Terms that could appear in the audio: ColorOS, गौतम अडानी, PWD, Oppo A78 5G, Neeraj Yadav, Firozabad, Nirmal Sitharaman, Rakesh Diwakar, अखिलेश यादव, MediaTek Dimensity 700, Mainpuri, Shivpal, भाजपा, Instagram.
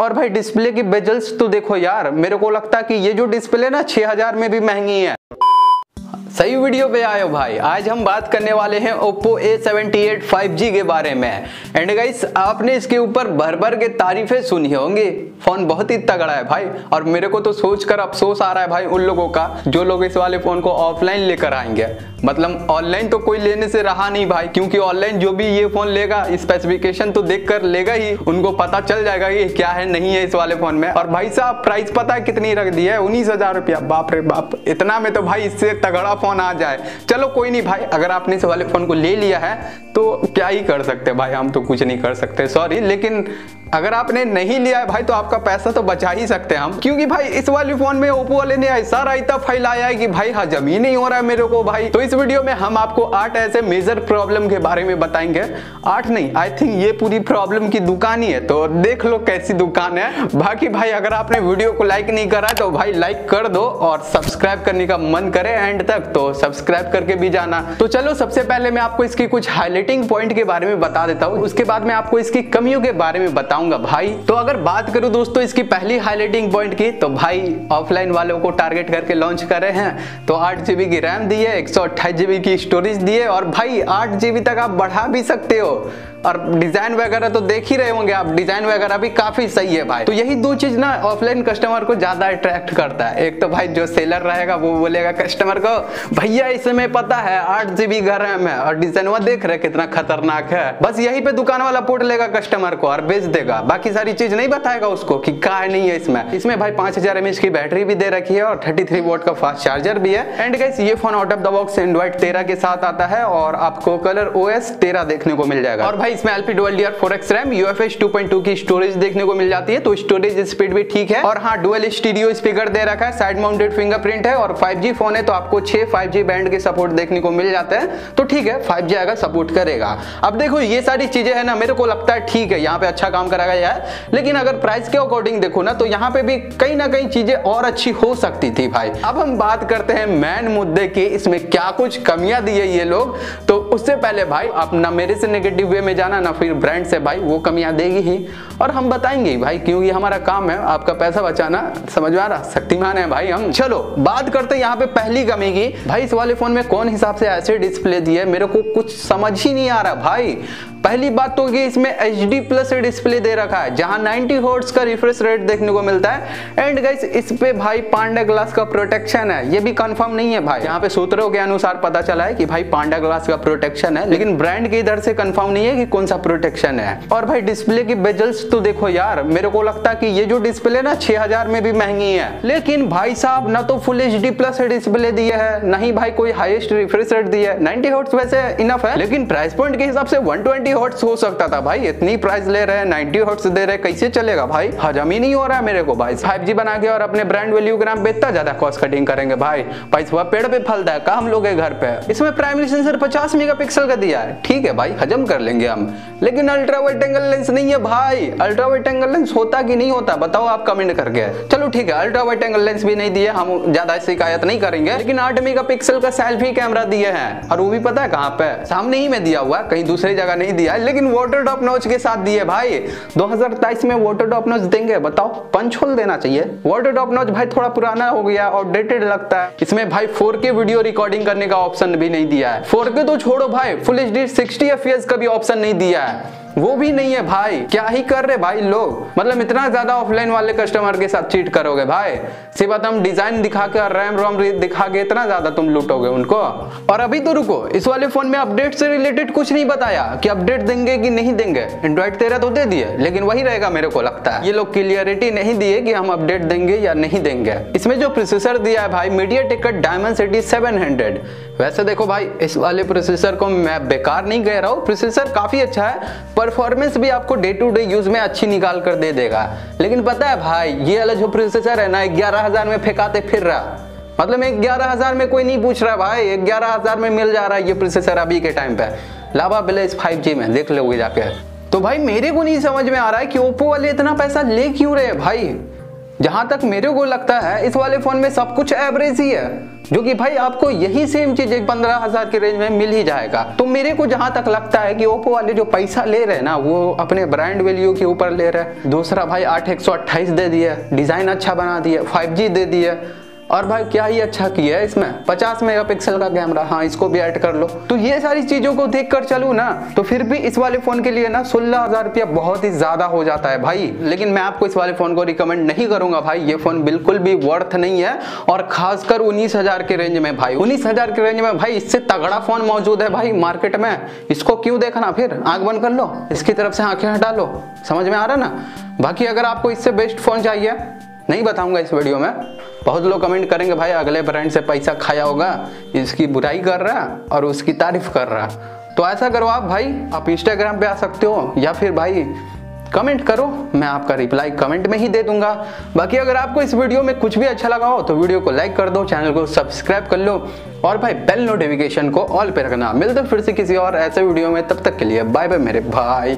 और भाई डिस्प्ले की बेजल्स तो देखो यार, मेरे को लगता है कि ये जो डिस्प्ले ना 6000 में भी महंगी है। सही वीडियो पे आए हो भाई। आज हम बात करने वाले हैं Oppo A78 5G के बारे में। एंड गाइस, आपने इसके ऊपर भर-भर के तारीफें सुनी होंगी। फोन बहुत ही तगड़ा है भाई, और मेरे को तो सोचकर अफसोस आ रहा है भाई उन लोगों का जो लोग इस वाले फोन को ऑफलाइन लेकर आएंगे। मतलब ऑनलाइन तो कोई लेने से रहा नहीं भाई, क्योंकि ऑनलाइन जो भी ये फोन लेगा स्पेसिफिकेशन तो देख कर लेगा ही, उनको पता चल जाएगा कि क्या है नहीं है इस वाले फोन में। और भाई साहब प्राइस पता है कितनी रख दी है? 19,000 रुपया। बाप रे बाप, इतना में तो भाई इससे तगड़ा फोन आ जाए। चलो कोई नहीं भाई, अगर आपने इस वाले फोन को ले लिया है तो क्या ही कर सकते भाई, हम तो कुछ नहीं कर सकते सॉरी। लेकिन अगर आपने नहीं लिया है भाई तो आपका पैसा तो बचा ही सकते हैं हम, क्योंकि भाई इस वाले फोन में ओप्पो वाले ने ऐसा रायता फैलाया है कि भाई हजम ही नहीं हो रहा है मेरे को भाई। तो इस वीडियो में हम आपको 8 ऐसे मेजर प्रॉब्लम के बारे में बताएंगे। 8 नहीं, आई थिंक ये पूरी प्रॉब्लम की दुकान ही है, तो देख लो कैसी दुकान है। बाकी भाई अगर आपने वीडियो को लाइक नहीं करा तो भाई लाइक कर दो, और सब्सक्राइब करने का मन करे एंड तक तो सब्सक्राइब करके भी जाना। तो चलो सबसे पहले मैं आपको इसकी कुछ हाईलाइटिंग पॉइंट के बारे में बता देता हूँ, उसके बाद मैं आपको इसकी कमियों के बारे में बताऊंगा भाई। तो अगर बात करूं दोस्तों इसकी पहली हाईलाइटिंग पॉइंट की, तो भाई ऑफलाइन वालों को टारगेट करके लॉन्च करे हैं। तो 8GB की रैम दी है, 128GB की स्टोरेज दी है, और भाई 8GB तक आप बढ़ा भी सकते हो। और डिजाइन वगैरह तो देख ही रहे होंगे आप, डिजाइन वगैरह भी काफी सही है भाई। तो यही दो चीज ना ऑफलाइन कस्टमर को ज्यादा अट्रैक्ट करता है। एक तो भाई जो सेलर रहेगा वो बोलेगा कस्टमर को, भैया इस समय पता है 8GB का रैम है और डिजाइन वो देख रहे कितना खतरनाक है। बस यही पे दुकान वाला पोट लेगा कस्टमर को और बेच देगा, बाकी सारी चीज नहीं बताएगा उसको कि क्या है नहीं है इसमें। इसमें भाई 5000 mAh की बैटरी भी दे रखी है और 33 वाट का फास्ट चार्जर भी है। एंड गाइस, ये phone out of the box Android 13 के साथ आता है और आपको ColorOS 13 देखने को मिल जाएगा। और भाई इसमें LP Dual Tier 4X RAM, UFS 2.2 की स्टोरेज देखने को मिल जाती है, तो स्टोरेज स्पीड भी ठीक है। और हाँ, डुअल स्टीरियो स्पीकर दे रखा है, साइड माउंटेड फिंगरप्रिंट है, और 5G फोन है तो आपको 6 5G बैंड के सपोर्ट देखने को मिल जाते हैं। तो ठीक है, 5G आएगा, सपोर्ट करेगा। अब देखो ये सारी चीजें है ना, मेरे को लगता है ठीक है, यहाँ पे अच्छा काम करा गया है। लेकिन अगर प्राइस के अकॉर्डिंग देखो ना, तो यहाँ पे भी कहीं ना कहीं चीजें और अच्छी हो सकती थी भाई। अब हम बात करते हैं मेन मुद्दे की, इसमें क्या कुछ कमियां दी है ये लोग। तो उससे पहले भाई आप ना मेरे से नेगेटिव वे में ना फिर ब्रांड से भाई वो कमियां देगी ही, और हम बताएंगे ही भाई, क्योंकि हमारा काम है आपका पैसा बचाना। समझ में आ रहा? शक्तिमान है भाई हम। चलो बात करते हैं यहाँ पे पहली कमी की। भाई इस वाले फोन में कौन हिसाब से ऐसे डिस्प्ले दी है, मेरे को कुछ समझ ही नहीं आ रहा भाई। पहली बात तो कि इसमें HD+ डिस्प्ले दे रखा है, जहां 90 हर्ट्ज का रिफ्रेश रेट देखने को मिलता है। एंड गाइस, इस पे भाई पांडा ग्लास का प्रोटेक्शन है, ये भी कंफर्म नहीं है भाई। यहाँ पे सूत्रों के अनुसार पता चला है कि भाई पांडा ग्लास का प्रोटेक्शन है, लेकिन ब्रांड के इधर से कंफर्म नहीं है कि कौन सा प्रोटेक्शन है। और भाई डिस्प्ले की बेजल्स तो देखो यार, मेरे को लगता है कि ये जो डिस्प्ले ना 6000 में भी महंगी है। लेकिन भाई साहब ना तो फुल HD+ डिस्प्ले दिए है, ना ही भाई कोई हाईएस्ट रिफ्रेश रेट दी है। 90 हर्ट्ज वैसे इनफ है, लेकिन प्राइस पॉइंट के हिसाब से 120 हर्ट्ज हो सकता था भाई। इतनी प्राइस ले रहे हैं, 90 हर्ट्ज दे रहे, कैसे चलेगा भाई? हजम ही नहीं हो रहा है मेरे को भाई। 5G बना के और अपने ब्रांड वैल्यू के नाम पे इतना ज्यादा कॉस्ट कटिंग करेंगे भाई, पैसा पेड़ पे फलता है का हम लोग के घर पे। इसमें प्राइमरी सेंसर 50 मेगापिक्सल का दिया है, ठीक है भाई हजम कर लेंगे हम, लेकिन अल्ट्रा वाइड एंगल लेंस नहीं है भाई। अल्ट्रा वाइड एंगल लेंस होता कि नहीं होता बताओ आप कमेंट करके। चलो ठीक है, अल्ट्रा वाइड एंगल लेंस भी नहीं दिए, हम ज्यादा शिकायत नहीं करेंगे। लेकिन 8 मेगापिक्सल का सेल्फी कैमरा दिए है, और वो भी पता है कहाँ पे, सामने ही में दिया हुआ, कहीं दूसरी जगह नहीं दिया। लेकिन वाटर ड्रॉप नॉच के साथ दिए भाई, 2023 में वाटर ड्रॉप नॉच देंगे बताओ? पंच होल देना चाहिए। वाटर ड्रॉप नॉच भाई थोड़ा पुराना हो गया, अपडेटेड लगता है। इसमें भाई 4K वीडियो रिकॉर्डिंग करने का ऑप्शन भी नहीं दिया है। 4K तो छोड़ो भाई, फुल HD 60 FPS का भी ऑप्शन नहीं दिया है, वो भी नहीं है भाई। क्या ही कर रहे भाई लोग, मतलब इतना ज्यादा ऑफलाइन वाले कस्टमर के साथ चीट करोगे भाई। सिर्फ हम डिजाइन दिखा के और रैम रोम दिखा के इतना ज्यादा तुम लूटोगे उनको। और अभी तो रुको, इस वाले फोन में अपडेट से रिलेटेड कुछ नहीं बताया कि अपडेट देंगे कि नहीं देंगे। एंड्रॉइड 13 तो दे दिए, लेकिन वही रहेगा मेरे को लगता है। ये लोग क्लियरिटी नहीं दिए कि हम अपडेट देंगे या नहीं देंगे। इसमें जो प्रोसेसर दिया है भाई, MediaTek Dimensity 700। वैसे देखो भाई, इस वाले प्रोसेसर को मैं बेकार नहीं कह रहा हूँ, प्रोसेसर काफी अच्छा है, परफॉर्मेंस भी आपको डे टू डे यूज में अच्छी निकाल कर दे देगा। लेकिन पता है भाई, ये वाला जो प्रोसेसर है ना 11000 में फेंकाते फिर रहा, मतलब 11000 में कोई नहीं पूछ रहा भाई, 11000 में मिल जा रहा है ये प्रोसेसर अभी के टाइम पे। लावा बिलेस 5G में देख लोगे जाके। तो भाई मेरे को नहीं समझ में आ रहा है कि ओप्पो वाले इतना पैसा ले क्यों रहे भाई। जहां तक मेरे को लगता है इस वाले फोन में सब कुछ एवरेज ही है, जो कि भाई आपको यही सेम चीज 15,000 के रेंज में मिल ही जाएगा। तो मेरे को जहां तक लगता है कि ओप्पो वाले जो पैसा ले रहे हैं ना, वो अपने ब्रांड वैल्यू के ऊपर ले रहे हैं। दूसरा भाई 8/128 दे दिए, डिजाइन अच्छा बना दिए, 5G दे दिए, और भाई क्या ही अच्छा किया है इसमें 50 मेगापिक्सल का कैमरा, हाँ इसको भी ऐड कर लो। तो ये सारी चीजों को देख कर चलूं ना, तो फिर भी इस वाले फोन के लिए ना 16,000 रुपया बहुत ही ज्यादा हो जाता है भाई। लेकिन मैं आपको इस वाले फोन को रिकमेंड नहीं करूंगा भाई, ये फोन बिल्कुल भी वर्थ नहीं है। और खासकर 19,000 के रेंज में भाई, 19,000 के रेंज में भाई इससे तगड़ा फोन मौजूद है भाई मार्केट में, इसको क्यों देखना। फिर आंख बंद कर लो, इसकी तरफ से आंखें हटा लो, समझ में आ रहा है ना। बाकी अगर आपको इससे बेस्ट फोन चाहिए, नहीं बताऊंगा इस वीडियो में। बहुत लोग कमेंट करेंगे भाई अगले ब्रांड से पैसा खाया होगा, इसकी बुराई कर रहा और उसकी तारीफ कर रहा। तो ऐसा करो आप भाई, आप इंस्टाग्राम पे आ सकते हो, या फिर भाई कमेंट करो, मैं आपका रिप्लाई कमेंट में ही दे दूंगा। बाकी अगर आपको इस वीडियो में कुछ भी अच्छा लगा हो तो वीडियो को लाइक कर दो, चैनल को सब्सक्राइब कर लो, और भाई बेल नोटिफिकेशन को ऑल पे रखना। मिलते फिर से किसी और ऐसे वीडियो में, तब तक के लिए बाय बाय मेरे भाई।